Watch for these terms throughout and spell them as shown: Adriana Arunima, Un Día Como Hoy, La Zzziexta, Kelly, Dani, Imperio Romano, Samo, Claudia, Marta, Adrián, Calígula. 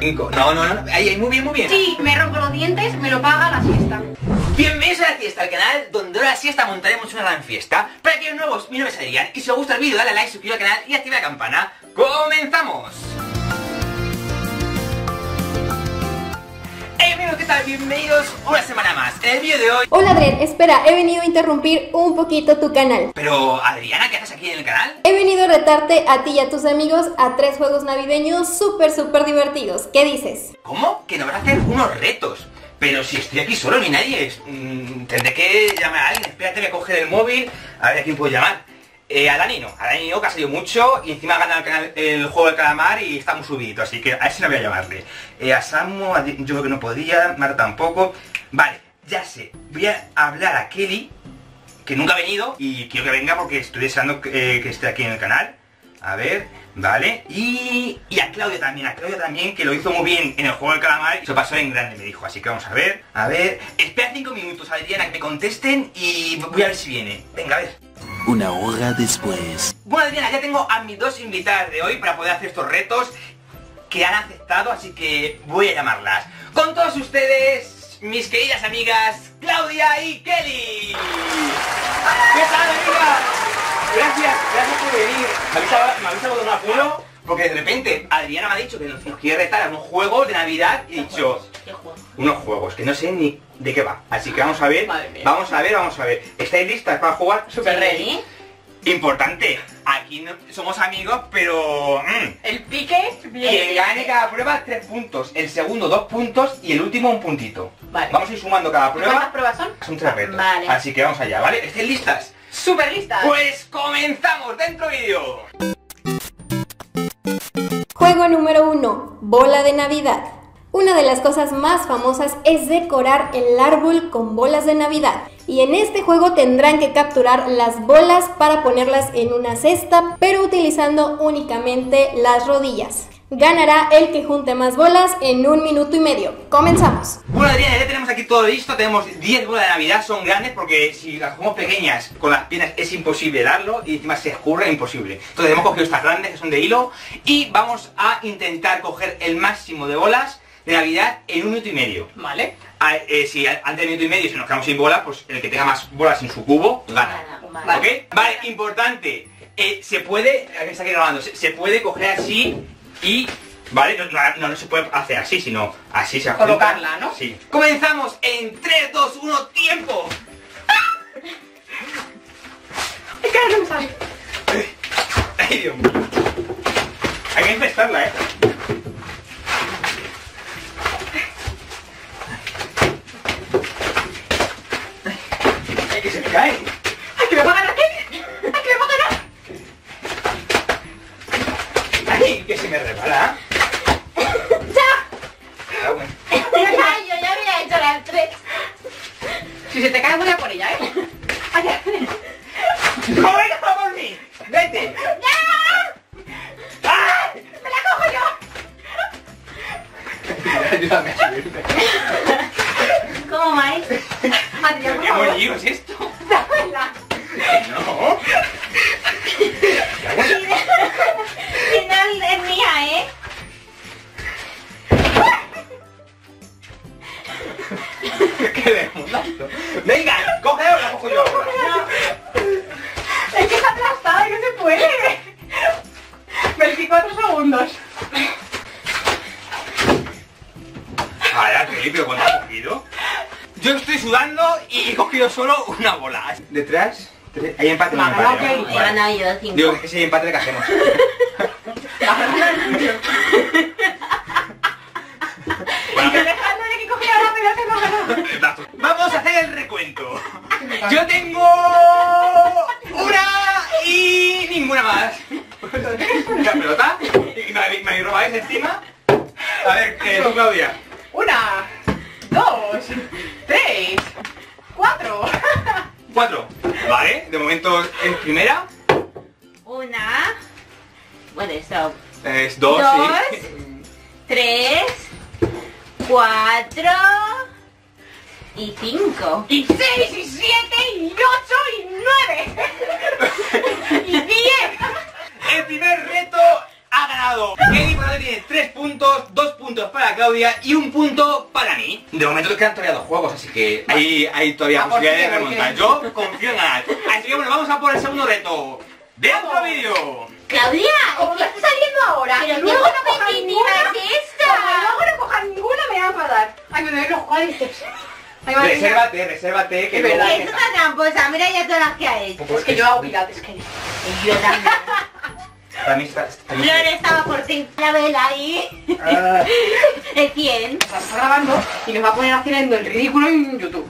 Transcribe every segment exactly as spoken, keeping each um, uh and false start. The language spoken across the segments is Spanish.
cinco. No, no, no. Ahí, ahí, muy bien, muy bien. Sí, me rompo los dientes, me lo paga la siesta. Bienvenidos a La Siesta, el canal donde ahora la siesta montaremos una gran fiesta. Para aquellos nuevos, mi nombre es Adrián. Y si os gusta el vídeo, dale a like, suscríbete al canal y activa la campana. ¡Comenzamos! ¿Qué tal? Bienvenidos una semana más. En el vídeo de hoy... Hola Adrián, espera, he venido a interrumpir un poquito tu canal. Pero Adriana, ¿qué haces aquí en el canal? He venido a retarte a ti y a tus amigos a tres juegos navideños súper súper divertidos. ¿Qué dices? ¿Cómo? Que nos van a hacer unos retos. Pero si estoy aquí solo, ni nadie. Mm, tendré que llamar a alguien. Espérate, me coge el móvil. A ver a quién puedo llamar. Eh, a Dani no, a Dani no, que ha salido mucho y encima gana el, canal, el juego del calamar y está muy subidito, así que a ese no voy a llamarle. Eh, a Samo, a, yo creo que no podía, Marta tampoco. Vale, ya sé, voy a hablar a Kelly, que nunca ha venido y quiero que venga porque estoy deseando que, eh, que esté aquí en el canal. A ver, vale, y, y a Claudia también, a Claudia también, que lo hizo muy bien en el juego del calamar y se pasó en grande, me dijo, así que vamos a ver. A ver, espera cinco minutos, Adriana, que me contesten y voy a ver si viene. Venga, a ver. Una hora después. Bueno, Adriana, ya tengo a mis dos invitadas de hoy para poder hacer estos retos que han aceptado, así que voy a llamarlas. Con todos ustedes, mis queridas amigas Claudia y Kelly. ¿Qué tal, amigas? Gracias, gracias por venir. Me habéis abandonado a culo porque de repente Adriana me ha dicho que nos quiere retar a un juego de Navidad y he dicho... ¿Qué juego? Unos juegos que no sé ni de qué va. Así que vamos a ver, vamos a ver, vamos a ver. ¿Estáis listas para jugar? Super ready. Importante, aquí no, somos amigos, pero... Mmm. El pique bien. Quien gane cada prueba, tres puntos. El segundo, dos puntos. Y el último, un puntito. Vale. Vamos a ir sumando cada prueba. ¿Cuántas pruebas son? Son tres retos. Vale. Así que vamos allá, ¿vale? ¿Estáis listas? Super listas. Pues comenzamos, dentro vídeo. Juego número uno. Bola de Navidad. Una de las cosas más famosas es decorar el árbol con bolas de Navidad. Y en este juego tendrán que capturar las bolas para ponerlas en una cesta, pero utilizando únicamente las rodillas. Ganará el que junte más bolas en un minuto y medio. ¡Comenzamos! Bueno, Adriana, ya tenemos aquí todo listo. Tenemos diez bolas de Navidad, son grandes porque si las jugamos pequeñas con las piernas es imposible darlo y encima se escurre, imposible. Entonces hemos cogido estas grandes que son de hilo y vamos a intentar coger el máximo de bolas de Navidad en un minuto y medio, ¿vale? A, eh, si antes del minuto y medio si nos quedamos sin bolas, pues el que tenga más bolas en su cubo gana, ¿ok? Vale, vale, importante, eh, se puede, aquí está aquí grabando, se, se puede coger así y, ¿vale? No, no, no se puede hacer así, sino así se apunta. Colocarla, ¿no? Sí. Comenzamos en tres, dos, uno, ¡tiempo! Es que ahora no me sale. Ay, Dios mío. Hay que empezarla, ¿eh? ¡Ay! ¡Ay, que me va a ganar! ¿Qué? ¡Ay, que me va a ganar! ¡Ay, que se me resbala! ¡Ya! Ah, bueno. Ay, yo ya había hecho las tres. Si se te cae, voy a por ella, ¿eh? ¡Ay, ya! ¡No vengas a por mí! ¡Vete! ¡Ya! ¡Ay! ¡Me la cojo yo! Ayúdame a subirme. ¿Cómo, Mike? Adiós, por favor. ¿Qué bolillo es esto? No. Si no es mía, ¿eh? ¿Qué desmontazo? Venga, cógelo, la cojo yo. No. Es que está aplastada y no se puede. veinticuatro segundos. Ahora, Kelly, pero ¿cuánto has cogido? Yo estoy sudando y he cogido solo una bola. Detrás, tres, hay empate, no hay empate. No, no, no, no, yo cinco. Digo, que si hay empate le cajemos. Bueno, vamos a hacer el recuento. Yo tengo una y ninguna más. La pelota. Y me, me robáis encima. A ver, eh, tú, Claudia. Una, dos, tres, cuatro. Cuatro. Vale, de momento es primera. Una. Bueno, stop. Es dos, dos sí. Tres, cuatro y cinco. Y seis, y siete, y ocho, y nueve. Y diez. El primer reto ha ganado. Kelly tiene tres puntos, dos puntos. puntos para Claudia y un punto para mí. De momento quedan todavía dos juegos, así que hay, hay todavía posibilidades de remontar. Yo confío en nada. Así que bueno, vamos a por el segundo reto de otro vídeo. Claudia, ¿qué está saliendo ahora? Pero luego no cojan ninguna, es esta. Luego no cojan ninguna me van a dar. Ay, me ven los cuádriceps. Resérvate, resérvate, que verdad. Es una tramposa, mira ya todas las que ha hecho. Es que yo hago pilates, que yo también. También está, también Flor estaba por ti. La vela ahí. Ah. El cien. Está grabando y nos va a poner haciendo el ridículo en YouTube.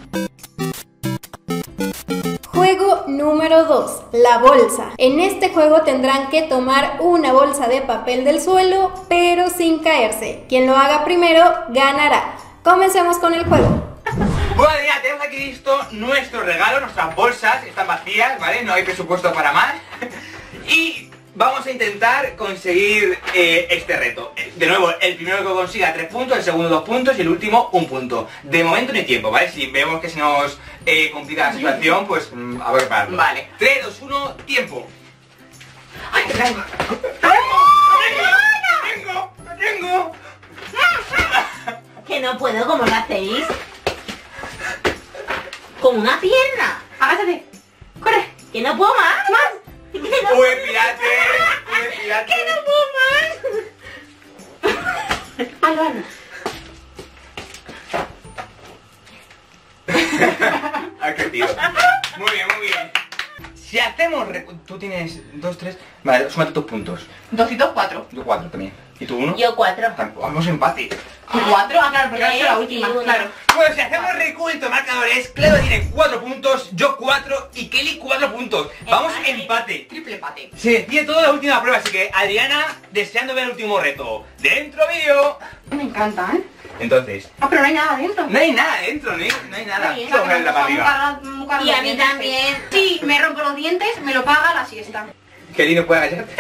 Juego número dos. La bolsa. En este juego tendrán que tomar una bolsa de papel del suelo, pero sin caerse. Quien lo haga primero ganará. Comencemos con el juego. Bueno, ya tenemos aquí listo nuestro regalo. Nuestras bolsas están vacías, ¿vale? No hay presupuesto para más. Y vamos a intentar conseguir eh, este reto. De nuevo, el primero que consiga tres puntos, el segundo dos puntos y el último un punto. De momento no hay tiempo, ¿vale? Si vemos que se nos eh, complica la situación, pues mm, a ver, para. Vale. tres, dos, uno, tiempo. ¡Ay, te tengo! ¡Tengo! ¡Tengo! ¡Tengo! ¡Tengo! Que no puedo, ¿cómo lo hacéis? ¡Con una pierna! ¡Agásate! ¡Corre! ¡Que no puedo más! ¡Más! ¡Uy, pirate! ¡Uy, pirate! ¡Que no puedo más! ¡Algo, algo! ¡Ah, qué tío! Muy bien, muy bien. Si hacemos... Tú tienes dos, tres... Vale, súmate tus puntos. Dos y dos, cuatro. Yo cuatro también. ¿Y tú uno? Yo cuatro. Vamos empate. ¿Cuatro? Ah, claro, porque es la última, claro. Bueno, si hacemos recuento de marcadores, Claudia tiene cuatro puntos, yo cuatro y Kelly cuatro puntos. Vamos empate. Triple empate. Se despide toda la última prueba, así que Adriana, deseando ver el último reto. ¡Dentro vídeo! Me encanta, ¿eh? Entonces... Ah, pero no hay nada dentro. No hay nada dentro, no hay, no hay nada. Sí, no, la paga, paga y a mí también. Sí, si me rompo los dientes, me lo paga la siesta. Kelly no puede agacharte.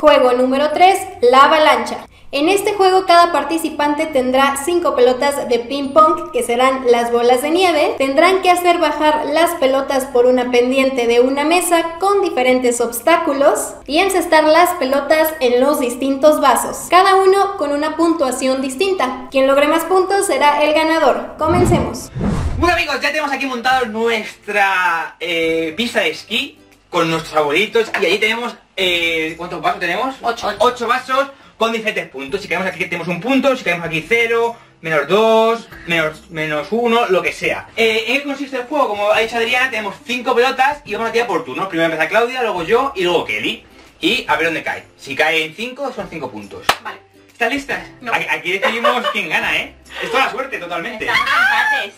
Juego número tres, la avalancha. En este juego cada participante tendrá cinco pelotas de ping pong, que serán las bolas de nieve. Tendrán que hacer bajar las pelotas por una pendiente de una mesa con diferentes obstáculos y encestar las pelotas en los distintos vasos, cada uno con una puntuación distinta. Quien logre más puntos será el ganador. Comencemos. Bueno amigos, ya tenemos aquí montado nuestra eh, pista de esquí con nuestros abuelitos y allí tenemos... Eh, ¿Cuántos vasos tenemos? Ocho. Ocho vasos con diferentes puntos. Si queremos aquí tenemos un punto, si queremos aquí cero, menos dos, menos, menos uno, lo que sea. Eh, ¿En qué consiste el juego? Como ha dicho Adriana, tenemos cinco pelotas y vamos a tirar por turnos. Primero empieza Claudia, luego yo y luego Kelly. Y a ver dónde cae. Si cae en cinco, son cinco puntos. Vale. ¿Están listas? No. Aquí, aquí decidimos quién gana, ¿eh? Es toda la suerte, totalmente. Están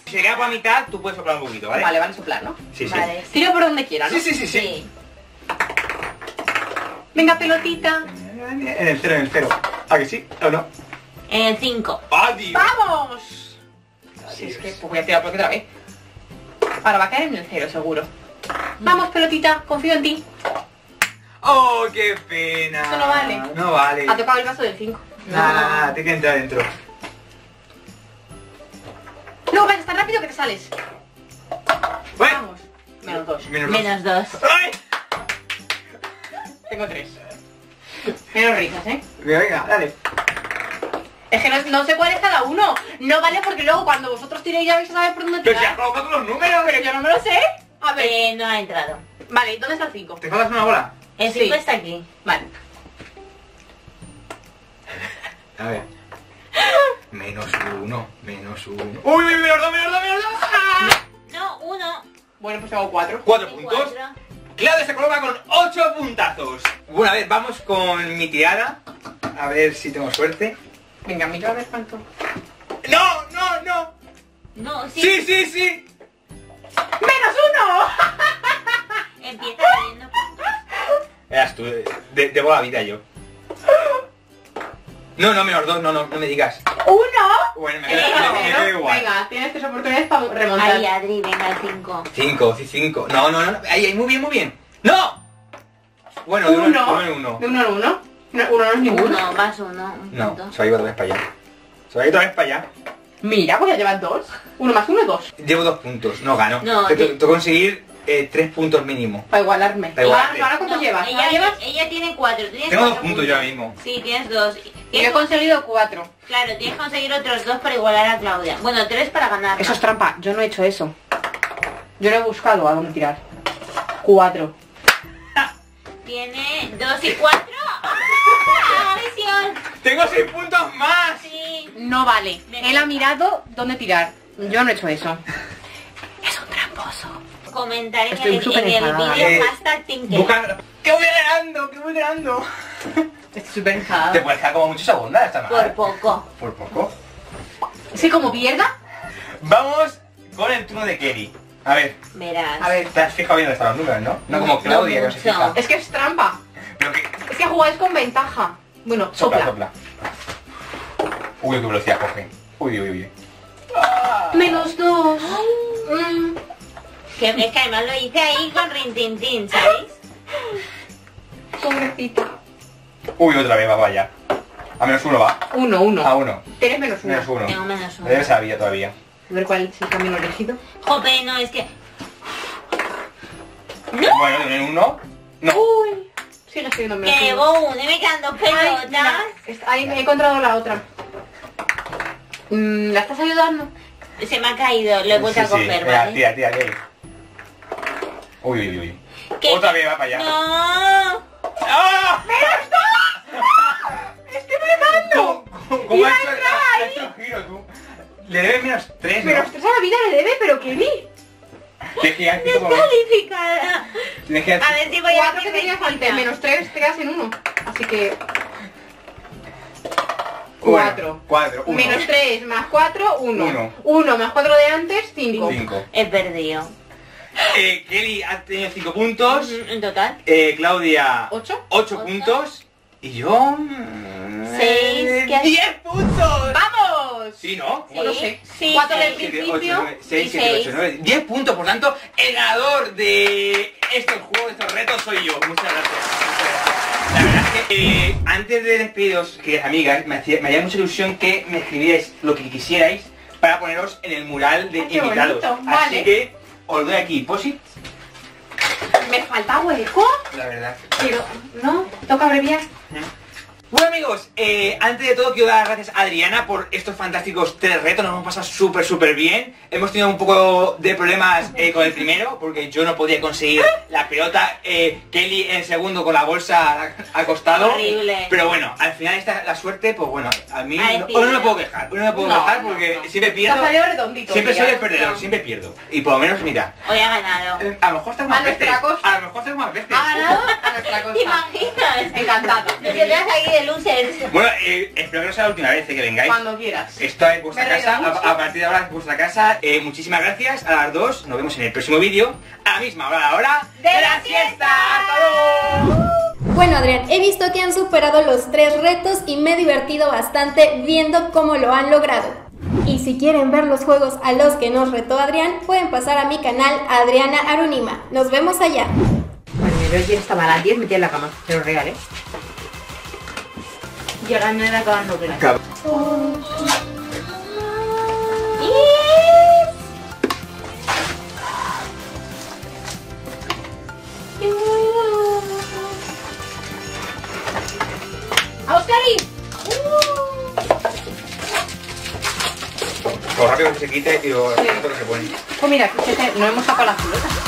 si se queda por la mitad, tú puedes soplar un poquito, ¿vale? Vale, van a soplar, ¿no? Sí, vale. Sí. Tiro por donde quieras, ¿no? Sí, sí, sí, sí. sí. Venga, pelotita. En el cero, en el cero. ¿Ah, que sí? ¿O no? En el cinco. ¡Adiós! ¡Vamos! Adiós. Si es que pues voy a tirar por otra vez. Ahora va a caer en el cero, seguro. Vamos, pelotita, confío en ti. ¡Oh, qué pena! Eso no vale. No vale. Ha tocado el vaso del cinco. Nah, no. Te que entrar dentro. No, vas tan rápido que te sales. Bueno. Vamos. Menos dos. Menos dos. Menos dos. ¡Ay! Tengo tres. Menos risas, ¿eh? Venga, dale. Es que no, no sé cuál es cada uno. No vale porque luego cuando vosotros tiréis ya vais a saber por dónde tirar. Pero ya colocado los números. Pero yo no me lo sé. A ver. Eh, no ha entrado. Vale, ¿dónde está el cinco? ¿Te faltas una bola? El cinco sí. Está aquí. Vale. A ver. Menos uno, menos uno. ¡Uy, menos dos, menos dos, menos dos! ¡Ah! No, uno. Bueno, pues hago cuatro. Cuatro sí, puntos. Cuatro. Claudia se coloca con ocho puntazos. Bueno, a ver, vamos con mi tirada. A ver si tengo suerte. Venga, mira a ver cuánto. ¡No, no, no! No, sí. ¡Sí, sí, sí! ¡Menos uno! Empieza cayendo puntos. Verás tú, de, debo la vida yo. No, no, menos dos, no, no, no me digas. ¿Uno? Bueno, me quedo igual. Venga, tienes tres oportunidades para remontar. Ahí, Adri, venga, el cinco. Cinco, sí, cinco. No, no, no, ahí, ahí, muy bien, muy bien. ¡No! Bueno, de uno, uno al uno. De uno al uno. No, uno no es ninguno. Uno, más uno. Un no, punto. Se va a ir otra vez para allá. Se va a ir otra vez para allá. Mira, porque ya llevas dos. Uno más uno es dos. Llevo dos puntos, no gano. No, te, te... Tengo que conseguir eh, tres puntos mínimos. Para igualarme. Para igualarme. Claro, ¿ahora cuánto no, llevas? Ella, llevas? Ella tiene cuatro. Tienes Tengo cuatro dos puntos yo mismo. Sí, tienes dos. Y he conseguido cuatro. Claro, tienes que conseguir otros dos para igualar a Claudia. Bueno, tres para ganar. Eso es trampa, yo no he hecho eso. Yo lo he buscado a dónde tirar. Cuatro. Tiene dos y cuatro. ¡Ah! Tengo seis puntos más. Sí. No vale. Me Él ha mirado dónde tirar. Yo no he hecho eso. Es un tramposo. Comentar en Estoy el, en el vídeo hashtag Team Kelly. ¡Que voy ganando! ¡Que voy ganando! Estoy súper enfadado. Te puedes quedar como mucho segunda esta mañana. Por poco. Por poco. Sí, como pierda. Vamos con el turno de Kelly. A ver. Verás. A ver. Te has fijado bien hasta los números, ¿no? No como Claudia no, que no se fija. Es que es trampa. ¿Pero qué? Es que jugáis con ventaja. Bueno, sopla. Sopla, sopla. Uy, qué velocidad cogen. Uy, uy, uy. Ah. Menos dos. Mm. Que, es que además lo hice ahí con rintintín, ¿sabéis? Pobrecito. Uy, otra vez va para allá. A menos uno va. Uno, uno. A uno. Tienes menos uno. Menos uno. Tengo menos uno. Debe ser la vía todavía. A ver cuál es el camino elegido. Jope, no, es que... ¡No! Bueno, en uno. No. Uy. Sigue siendo menos uno. Que llegó uno y me quedan dos pelotas. Ahí me he encontrado la otra. ¿La estás ayudando? Se me ha caído, lo he vuelto sí, a coger, sí. ¿Vale? Tía, tía, tía. Uy, uy, uy. ¿Qué? Otra vez va para allá. ¡No! ¡Ah! ¡Menos dos! ¡Estoy matando! ¿Cómo, cómo has hecho el giro tú? Le debes menos tres, ¿no? Menos tres a la vida le debe, pero que vi. Descalificada. A ver si voy a hacer que tenía falta. Menos tres te quedas en uno. Así que... cuatro. Cuatro. Menos tres más cuatro, uno. Uno. Uno más cuatro de antes, cinco. Cinco. He perdido. Eh, Kelly ha tenido cinco puntos. En total. Eh, Claudia. Ocho. Ocho puntos. Y yo... seis. Diez puntos. ¡Vamos! Sí, ¿no? Sí. No sé. Sí, cuatro del principio. Seis, siete, ocho, nueve. Diez puntos, por tanto, el ganador de estos juegos, de estos retos soy yo. Muchas gracias. La verdad es que eh, antes de despediros, queridas amigas, me hacía, me hacía mucha ilusión que me escribierais lo que quisierais para poneros en el mural de Ay, invitados. Así vale. que os doy aquí posit. Me falta hueco. La verdad. Pero, ¿no? Toca abreviar. Bueno amigos, eh, antes de todo quiero dar las gracias a Adriana por estos fantásticos tres retos, nos hemos pasado súper súper bien. Hemos tenido un poco de problemas eh, con el primero, porque yo no podía conseguir la pelota, eh, Kelly en el segundo con la bolsa al costado. Horrible. Pero bueno, al final esta la suerte, pues bueno, a mí a no, no me puedo quejar, no me puedo no, quejar porque no, no. siempre pierdo. Siempre soy el perdedor, no. siempre pierdo. Y por lo menos mira. Hoy ha ganado. Eh, a lo mejor está más veces. A lo mejor está más veces. Ha ganado a nuestra costa. ¿Te imaginas? Encantado. Te quedas aquí de losers. Bueno, eh, espero que no sea la última vez que vengáis. Cuando quieras. Esto es vuestra casa, a, a partir de ahora es vuestra casa. Eh, muchísimas gracias a las dos. Nos vemos en el próximo vídeo. A la misma hora, a la hora de la siesta. ¡Hasta luego! Bueno Adrián, he visto que han superado los tres retos y me he divertido bastante viendo cómo lo han logrado. Y si quieren ver los juegos a los que nos retó Adrián, pueden pasar a mi canal Adriana Arunima. Nos vemos allá. Bueno, mi bebé estaba a las diez metida en la cama, pero real, ¿eh? Y ahora no era acabando de la cama. ¡A Oscarín! Lo rápido que se quite y lo rápido que se pone. Pues mira, no hemos tapado las pelotas.